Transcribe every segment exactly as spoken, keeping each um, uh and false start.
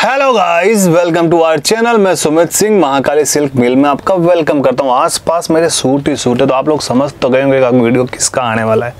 Hello guys, welcome to our channel. मैं Sumit Singh Mahakali silk mill में आपका वेलकम करता हूँ। आसपास मेरे सूट ही सूट है, तो आप लोग समझ तो गए होंगे कि वीडियो किसका आने वाला है।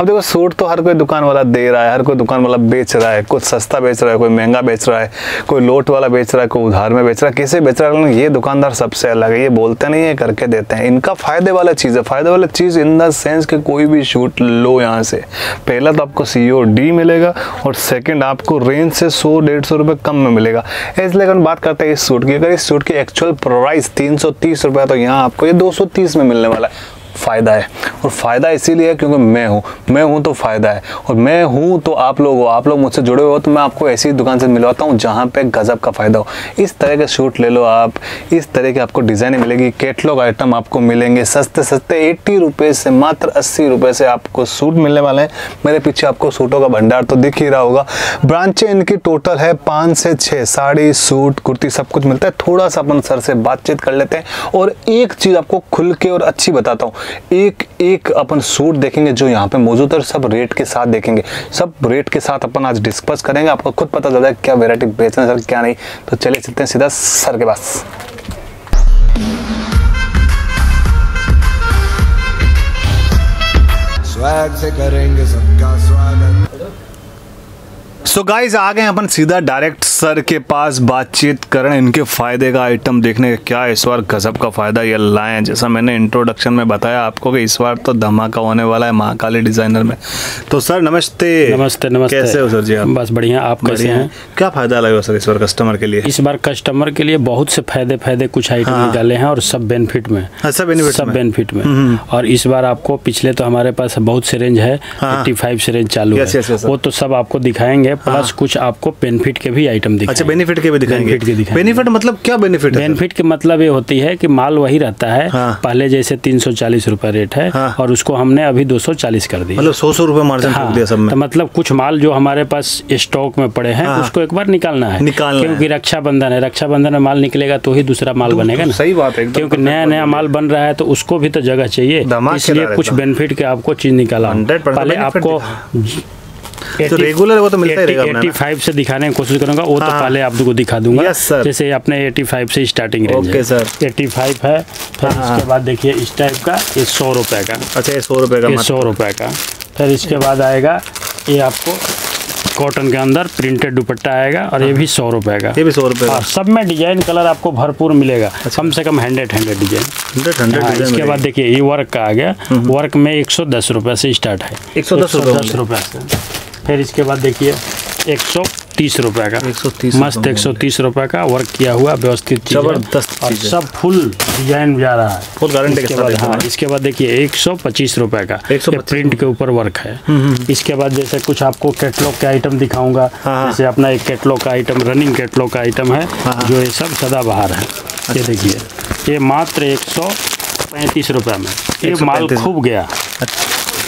अब देखो, सूट तो हर कोई दुकान वाला दे रहा है, हर कोई दुकान वाला बेच रहा है। कुछ सस्ता बेच रहा है, कोई महंगा बेच रहा है, कोई लोट वाला बेच रहा है, कोई उधार में बेच रहा है, किसी बेच रहा है। ये दुकानदार सबसे अलग है, ये बोलते नहीं है, करके देते हैं। इनका फ़ायदे वाला चीज़ है, फ़ायदे वाला चीज़ इन द सेंस कि कोई भी सूट लो यहाँ से, पहला तो आपको सी ओ डी मिलेगा और सेकेंड आपको रेंज से सौ डेढ़ सौ रुपये कम मिलेगा। इसलिए अगर बात करते हैं इस सूट की, अगर इस सूट की एक्चुअल प्राइस तीन सौ तीस रुपया, तो यहाँ आपको ये दो सौ तीस में मिलने वाला है। फ़ायदा है, और फ़ायदा इसीलिए है क्योंकि मैं हूँ मैं हूँ तो फ़ायदा है, और मैं हूँ तो आप लोग हो, आप लोग मुझसे जुड़े हुए हो, तो मैं आपको ऐसी दुकान से मिलवाता हूँ जहाँ पे गजब का फ़ायदा हो। इस तरह के शूट ले लो आप, इस तरह की आपको डिज़ाइनें मिलेगी, कैटलॉग आइटम आपको मिलेंगे, सस्ते सस्ते एट्टी रुपये से मात्र अस्सी रुपये से आपको सूट मिलने वाले हैं। मेरे पीछे आपको सूटों का भंडार तो दिख ही रहा होगा। ब्रांचें इनकी टोटल है पाँच से छः, साड़ी सूट कुर्ती सब कुछ मिलता है। थोड़ा सा अपन सर से बातचीत कर लेते हैं, और एक चीज़ आपको खुल के और अच्छी बताता हूँ, एक एक अपन सूट देखेंगे जो यहाँ पे मौजूद है, सब रेट के साथ देखेंगे, सब रेट के साथ अपन आज डिस्कस करेंगे। आपको खुद पता चल जाएगा क्या वैरायटी बेचना है सर, क्या नहीं। तो चलिए चलते हैं सीधा सर के पास। स्वागत से करेंगे सबका स्वागत। सो so गाइज, आ गए अपन सीधा डायरेक्ट सर के पास बातचीत करने, इनके फ़ायदे का आइटम देखने। क्या इस बार गजब का फ़ायदा ये लाएँ, जैसा मैंने इंट्रोडक्शन में बताया आपको कि इस बार तो धमाका होने वाला है महाकाली डिज़ाइनर में। तो सर नमस्ते। नमस्ते नमस्ते। कैसे हो सर जी आप? बस बढ़िया, आप कैसे हैं? क्या फ़ायदा लगा सर इस बार कस्टमर के लिए? इस बार कस्टमर के लिए बहुत से फ़ायदे फ़ायदे कुछ आइटम निकाले हैं, और सब बेनिफिट में सब बेनिफिट में। और इस बार आपको, पिछले तो हमारे पास बहुत से रेंज है, थर्टी फाइव से रेंज चालू है, वो तो सब आपको दिखाएंगे। प्लस कुछ आपको बेनिफिट के भी आइटम दिखाएंगे। अच्छा, बेनिफिट के भी दिखाएंगे। बेनिफिट मतलब क्या बेनिफिट है? बेनिफिट के मतलब ये होती है कि माल वही रहता है, हाँ। पहले जैसे तीन सौ चालीस रुपए रेट है, हाँ। और उसको हमने अभी दो सौ चालीस कर दिया, मतलब सौ सौ रुपए मार्जिन कर दिया सब में। तो मतलब कुछ माल जो हमारे पास स्टॉक में पड़े हैं, हाँ। उसको एक बार निकालना है, क्योंकि रक्षाबंधन है, रक्षाबंधन में माल निकलेगा तो ही दूसरा माल बनेगा ना। सही बात है, क्योंकि नया नया माल बन रहा है तो उसको भी तो जगह चाहिए, इसलिए कुछ बेनिफिट के आपको चीज निकाला। पहले आपको तो रेगुलर वो तो मिलता ही रहेगा। पचासी से दिखाने की कोशिश करूंगा, वो तो पहले आपको दिखा दूंगा। Yes sir. जैसे आपने पचासी से स्टार्टिंग रेंज है। Okay sir. पचासी है, फिर इसके बाद देखिए इस टाइप का, ये सौ रुपए का। अच्छा, ये सौ रुपए का, सौ रुपए का। फिर इसके बाद आएगा ये आपको कॉटन के अंदर प्रिंटेड दुपट्टा आएगा, और ये भी सौ रुपए का, ये भी सौ रुपए का। सब में डिजाइन कलर आपको भरपूर मिलेगा, कम से कम हंड्रेड हंड्रेड डिजाइन। इसके बाद देखिए ये वर्क का आ गया, वर्क में एक सौ दस रुपए से स्टार्ट है, एक सौ दस रुपए से। फिर इसके बाद देखिए एक सौ तीस रुपये का, एक सौ तीस मस्त एक सौ तीस रुपये का वर्क किया हुआ, व्यवस्थित जबरदस्त, और सब फुल डिजाइन जा रहा है, फुल गारंटी के साथ। हाँ, इसके बाद देखिए एक सौ पच्चीस रुपये का, ये प्रिंट के ऊपर वर्क है। इसके बाद जैसे कुछ आपको कैटलॉग के आइटम दिखाऊंगा, जैसे अपना एक कैटलॉग का आइटम, रनिंग कैटलॉग का आइटम है, जो ये सब सदाबहार है। ये देखिए, ये मात्र एक सौ पैंतीस रुपये में ये माल खूब गया।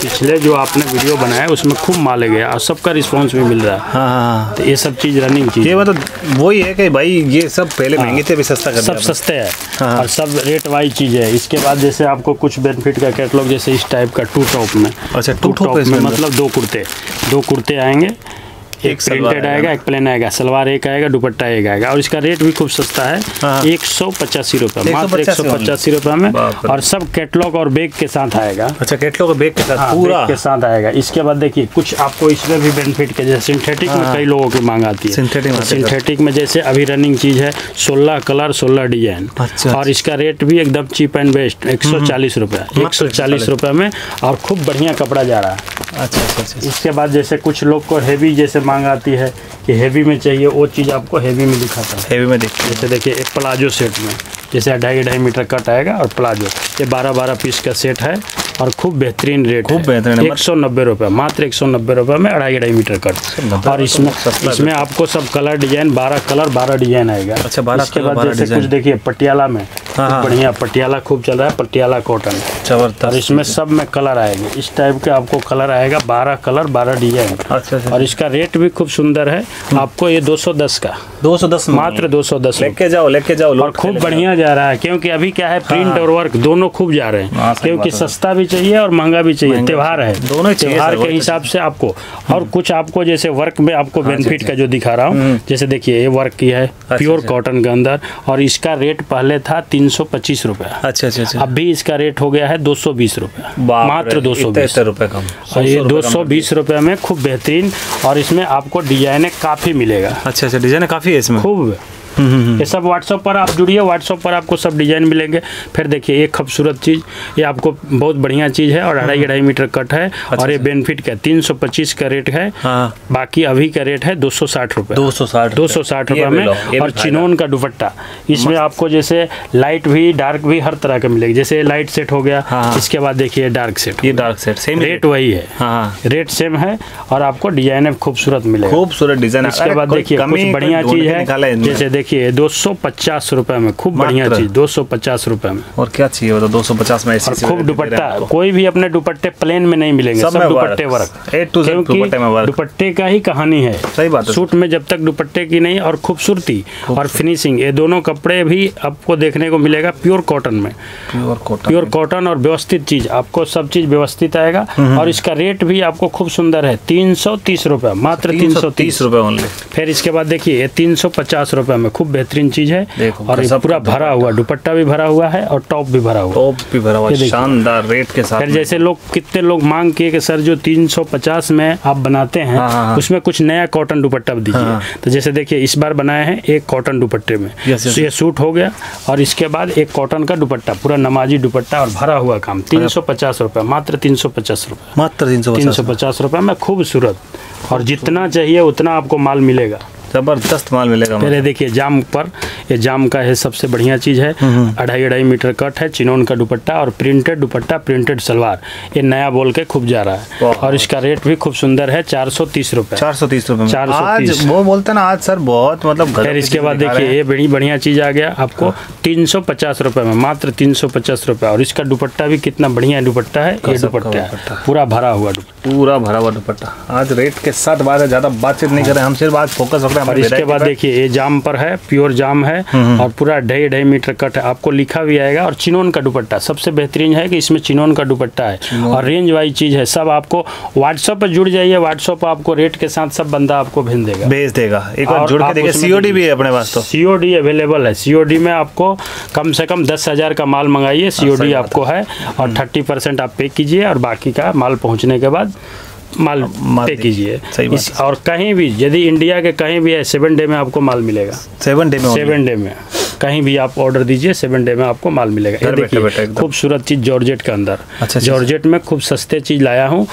पिछले जो आपने वीडियो बनाया उसमें खूब माले गया, और सबका रिस्पांस भी मिल रहा है। हाँ, तो ये सब चीज़ रनिंग चीज़, ये मतलब वही है कि भाई ये सब पहले महंगे थे, भी सस्ता कर सब सस्ते है, हाँ। और सब रेट वाइज चीज़ है। इसके बाद जैसे आपको कुछ बेनिफिट का कैटलॉग, जैसे इस टाइप का टू टॉप में। अच्छा, टू टॉप में मतलब दो कुर्ते दो कुर्ते आएंगे, एक प्रिंटेड आएगा, एक प्लेन आएगा, सलवार एक आएगा, दुपट्टा एक आएगा, और इसका रेट भी खूब सस्ता है, एक सौ पचासी रुपये, मात्र एक सौ पचासी रुपये में। और सब कैटलॉग और बैग के साथ आएगा। अच्छा, कैटलॉग और बैग के साथ, पूरा के साथ आएगा। इसके बाद देखिए कुछ आपको इसमें भी बेनिफिट के, जैसे सिंथेटिक में कई लोगों की मांग आती है, सिंथेटिक में जैसे अभी रनिंग चीज है, सोलह कलर सोलह डिजाइन, और इसका रेट भी एकदम चीप एंड बेस्ट, एक सौ चालीस रुपये एक सौ चालीस रुपये में, और खूब बढ़िया कपड़ा जा रहा है। अच्छा अच्छा। इसके बाद जैसे कुछ लोग को हैवी जैसे मांग आती है कि हैवी में चाहिए, वो चीज़ आपको हैवी में दिखाता है, हैवी में देखिए। जैसे देखिए एक प्लाजो सेट में, जैसे ढाई ढाई मीटर कट आएगा, और प्लाजो ये बारह बारह पीस का सेट है, और खूब बेहतरीन रेट, खूब बेहतरीन, एक सौ नब्बे रुपये, मात्र एक सौ नब्बे रुपये में अढ़ाई ढाई मीटर कट। और इसमें इसमें आपको सब कलर डिजाइन, बारह कलर बारह डिजाइन आएगा। अच्छा, बारह। इसके बाद जैसे कुछ देखिए पटियाला में, बढ़िया पटियाला खूब चल रहा है, पटियाला कॉटन जबरदस्त। और इसमें सब में कलर आएंगे, इस टाइप के आपको कलर आएगा, बारह कलर बारह डिजाइन। और इसका रेट भी खूब सुंदर है, आपको ये दो सौ दस का दो सौ दस मात्र दो सौ दस। लेके जाओ लेके जाओ और खूब बढ़िया जा रहा है, क्योंकि अभी क्या है प्रिंट और वर्क दोनों खूब जा रहे हैं, क्योंकि सस्ता भी चाहिए और महंगा भी चाहिए, त्योहार है दोनों, त्योहार के हिसाब से आपको। और कुछ आपको जैसे वर्क में आपको बेनिफिट का जो दिखा रहा हूँ, जैसे देखिए ये वर्क की है प्योर कॉटन के अंदर, और इसका रेट पहले था तीन सौ पच्चीस रुपया, अच्छा अच्छा, अभी इसका रेट हो गया है दो सौ बीस रुपया, मात्र दो सौ बीस रुपये कम। और ये दो सौ बीस रुपये में खूब बेहतरीन, और इसमें आपको डिजाइने काफी मिलेगा, अच्छा अच्छा डिजाइन काफी है इसमें खूब। ये सब व्हाट्सएप पर आप जुड़िए, व्हाट्सएप पर आपको सब डिजाइन मिलेंगे। फिर देखिए एक खूबसूरत चीज़, ये आपको बहुत बढ़िया चीज़ है और अढ़ाई अढ़ाई मीटर कट है, अच्छा, और ये बेनिफिट का तीन सौ पच्चीस का रेट है, हाँ। बाकी अभी का रेट है दो सौ साठ रुपये, दो सौ साठ दो सौ साठ रुपये में। और चिनोन का दुपट्टा, इसमें आपको जैसे लाइट भी डार्क भी हर तरह का मिलेगा, जैसे लाइट सेट हो गया, इसके बाद देखिए डार्क सेट, ये डार्क सेट सेम रेट वही है, रेट सेम है, और आपको डिजाइन खूबसूरत मिलेगा, खूबसूरत डिजाइन। इसके बाद देखिए बढ़िया चीज़ है, जैसे देखिए दो सौ पचास रुपए में खूब बढ़िया चीज, दो सौ पचास रुपए में। और क्या चाहिए बताओ, दो सौ पचास में ऐसी खूब दुपट्टा, कोई भी अपने दुपट्टे प्लेन में नहीं मिलेंगे, सब दुपट्टे वर्क, ए टू जेड दुपट्टे में वर्क, दुपट्टे का ही कहानी है, सही बात है। सूट में जब तक दुपट्टे की नहीं और खूबसूरती और फिनिशिंग, ये दोनों कपड़े भी आपको देखने को मिलेगा प्योर कॉटन में, प्योर कॉटन, प्योर कॉटन और व्यवस्थित चीज, आपको सब चीज व्यवस्थित आएगा। और इसका रेट भी आपको खूब सुंदर है, तीन सौ तीस रुपए मात्र, तीन सौ तीस रुपए ओनली। फिर इसके बाद देखिए तीन सौ पचास रुपए में खूब बेहतरीन चीज है, और ये पूरा भरा हुआ दुपट्टा भी भरा हुआ है और टॉप भी भरा हुआ, टॉप भी भरा हुआ शानदार रेट के साथ। जैसे लोग कितने लोग मांग किए कि सर जो तीन सौ पचास में आप बनाते हैं, हाँ हाँ। उसमें कुछ नया कॉटन दुपट्टा दीजिए, हाँ। तो जैसे देखिए इस बार बनाए हैं एक कॉटन दुपट्टे में, तो ये सूट हो गया, और इसके बाद एक कॉटन का दुपट्टा, पूरा नमाजी दुपट्टा और भरा हुआ काम, तीन सौ पचास रुपये मात्र, तीन सौ पचास रुपये मात्र, तीन सौ तीन सौ पचास रुपये में खूबसूरत, और जितना चाहिए उतना आपको माल मिलेगा, जबरदस्त माल मिलेगा। फिर देखिए जाम पर, ये जाम का है सबसे बढ़िया चीज़ है, अढ़ाई अढ़ाई मीटर कट है, चिनोन का दुपट्टा और प्रिंटेड दुपट्टा, प्रिंटेड सलवार, ये नया बोल के खूब जा रहा है, और इसका रेट भी खूब सुंदर है, चार सौ तीस रुपये, चार सौ तीस रुपये चार सौ वो बोलते ना आज सर बहुत मतलब। फिर इसके बाद देखिए ये बड़ी बढ़िया चीज़ आ गया आपको तीन सौ पचास रुपये में, मात्र तीन सौ पचास रुपये, और इसका दुपट्टा भी कितना बढ़िया दुपट्टा है, ये दुपट्टा है पूरा भरा हुआ, पूरा भरा हुआ दुपट्टा। आज रेट के साथ बात है, ज़्यादा बातचीत नहीं कर रहे हम, सिर्फ आज फोकस। और इसके बाद देखिए ये जाम पर है, प्योर जाम है, और पूरा ढाई ढाई मीटर कट है, आपको लिखा भी आएगा, और चिनोन का दुपट्टा सबसे बेहतरीन है कि इसमें चिनोन का दुपट्टा है, और रेंज वाइज चीज़ है सब। आपको व्हाट्सएप पर जुड़ जाइए, व्हाट्सएप पर आपको रेट के साथ सब बंदा आपको भेज देगा, भेज देगा। एक बार जुड़ के देखिए, सीओडी भी है अपने पास, तो सीओडी अवेलेबल है, सीओडी में आपको कम से कम दस हज़ार का माल मंगाइए, सीओडी आपको है, और थर्टी परसेंट आप पे कीजिए, और बाकी का माल पहुँचने के बाद माल पे कीजिए। और कहीं भी यदि इंडिया के कहीं भी है, सेवन डे में आपको माल मिलेगा, सेवन डे में सेवन डे में कहीं भी आप ऑर्डर दीजिए, सेवन डे में आपको माल मिलेगा। ये देखिए खूबसूरत चीज़ जॉर्जेट के अंदर, अच्छा, जॉर्जेट में खूब सस्ते चीज़ लाया हूँ,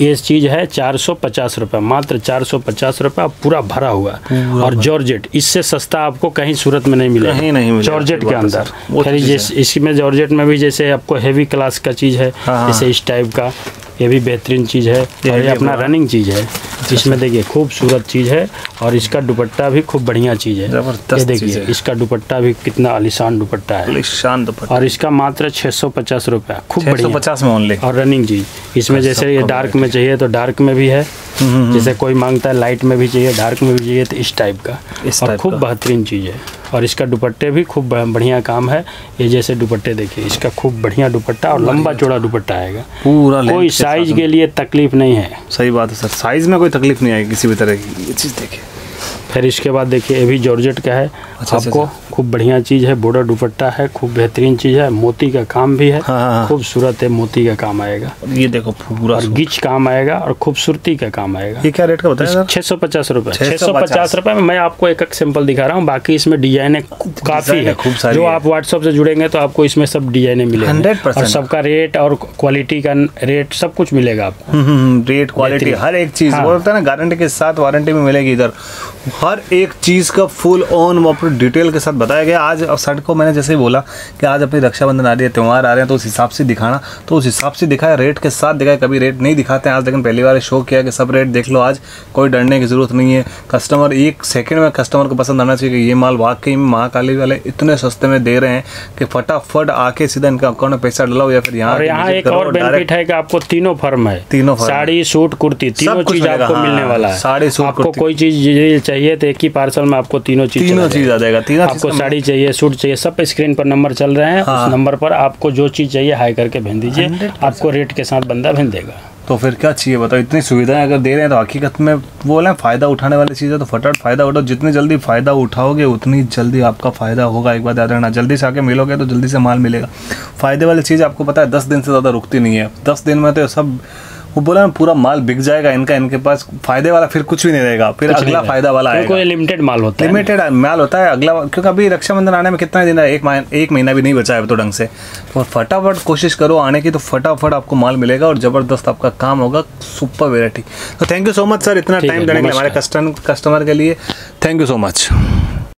ये चीज़ है चार सौ पचास रुपये मात्र, चार सौ पचास रुपये पूरा भरा हुआ, और जॉर्जेट इससे सस्ता आपको कहीं सूरत में नहीं मिलेगा, जॉर्जेट के अंदर। इसमें जॉर्जेट में भी जैसे आपको हैवी क्लास का चीज़ है, जैसे इस टाइप का, ये भी बेहतरीन चीज़ है, और ये अपना रनिंग चीज़ है, इसमें देखिए खूबसूरत चीज़ है, और इसका दुपट्टा भी खूब बढ़िया चीज़ है, ये देखिए इसका दुपट्टा भी कितना आलिशान दुपट्टा है, आलिशान दुपट्टा, और इसका मात्र छः सौ पचास रुपया, खूब बढ़िया पचास में ओनली, और रनिंग चीज़। इसमें जैसे ये डार्क में चाहिए तो डार्क में भी है, जैसे कोई मांगता है लाइट में भी चाहिए, डार्क में भी चाहिए, तो इस टाइप का खूब बेहतरीन चीज़ है, और इसका दुपट्टे भी खूब बढ़िया काम है। ये जैसे दुपट्टे देखिए, इसका खूब बढ़िया दुपट्टा और लंबा चौड़ा दुपट्टा आएगा, पूरा कोई साइज के लिए तकलीफ नहीं है, सही बात है सर, साइज में कोई तकलीफ नहीं आएगी किसी भी तरह की, ये चीज़ देखिए। फिर इसके बाद देखिए ये भी जॉर्जेट का है, अच्छा, आपको खूब बढ़िया चीज़ है, बॉर्डर दुपट्टा है, खूब बेहतरीन चीज़ है, मोती का काम भी है, हाँ। खूबसूरत है, मोती का काम आएगा, ये देखो पूरा गिच काम आएगा और खूबसूरती का काम आएगा। ये क्या रेट का बताया? छः सौ पचास रुपये, छः सौ पचास रुपये में मैं आपको एक एक सैंपल दिखा रहा हूँ, बाकी इसमें डिजाइने काफ़ी है, जो आप व्हाट्सअप से जुड़ेंगे तो आपको इसमें सब डिजाइने मिलेगी हंड्रेड परसेंट, सबका रेट और क्वालिटी का रेट सब कुछ मिलेगा आपको, रेट क्वालिटी हर एक चीज़ बोलते हैं ना, गारंटी के साथ वारंटी भी मिलेगी, इधर हर एक चीज़ का फुल ऑन वो पूरी डिटेल के साथ बताया गया। आज शर्ट को मैंने जैसे ही बोला कि आज अपनी रक्षाबंधन आ रही है, त्यौहार आ रहे हैं, तो उस हिसाब से दिखाना, तो उस हिसाब से दिखाया, रेट के साथ दिखाया, कभी रेट नहीं दिखाते हैं आज, लेकिन पहली बार शो किया कि सब रेट देख लो, आज कोई डरने की ज़रूरत नहीं है। कस्टमर एक सेकेंड में कस्टमर को पसंद आना चाहिए कि ये माल वाकई में महाकाली वाले इतने सस्ते में दे रहे हैं कि फटाफट आके सीधा इनका अकाउंट में पैसा डलाओ, या फिर यहाँ एक और बेनिफिट है कि आपको तीनों फर्म है, तीनों साड़ी सूट कुर्ती तीनों चीज़ आपको मिलने वाला है, साड़ी सूट आपको कोई चीज़ चाहिए चाहिए तो एक ही पार्सल में आपको तीनों चीज तीनों चीज आ जाएगा। तीनों आपको साड़ी चाहिए, सूट चाहिए, सब स्क्रीन पर नंबर चल रहे हैं, उस नंबर पर आपको जो चीज चाहिए हाई करके भेज दीजिए, आपको रेट के साथ बंदा भेज देगा। तो फिर क्या चाहिए बताओ, इतनी सुविधाएं अगर दे रहे हैं तो हकीकत में वो ना फ़ायदा उठाने वाली चीज़ है, तो फटाफट फ़ायदा उठाओ। जितनी जल्दी फ़ायदा उठाओगे उतनी जल्दी आपका फ़ायदा होगा। एक बात याद रखना, जल्दी से आके मिलोगे तो जल्दी से माल मिलेगा। फ़ायदे वाली चीज़ आपको पता है दस दिन से ज़्यादा रुकती नहीं है। दस दिन में तो सब वो बोला ना पूरा माल बिक जाएगा इनका, इनके पास फायदे वाला फिर कुछ भी नहीं रहेगा। फिर अगला फायदा वाला आएगा, कोई लिमिटेड माल होता है, लिमिटेड माल होता है अगला। क्योंकि अभी रक्षाबंधन आने में कितना दिन है, एक एक महीना भी नहीं बचा है तो ढंग से। और फटाफट कोशिश करो आने की, तो फटाफट आपको माल मिलेगा और ज़बरदस्त आपका काम होगा, सुपर वेराइटी। तो thank you so much sir, इतना टाइम देने के लिए हमारे कस्टमर के लिए थैंक यू सो मच।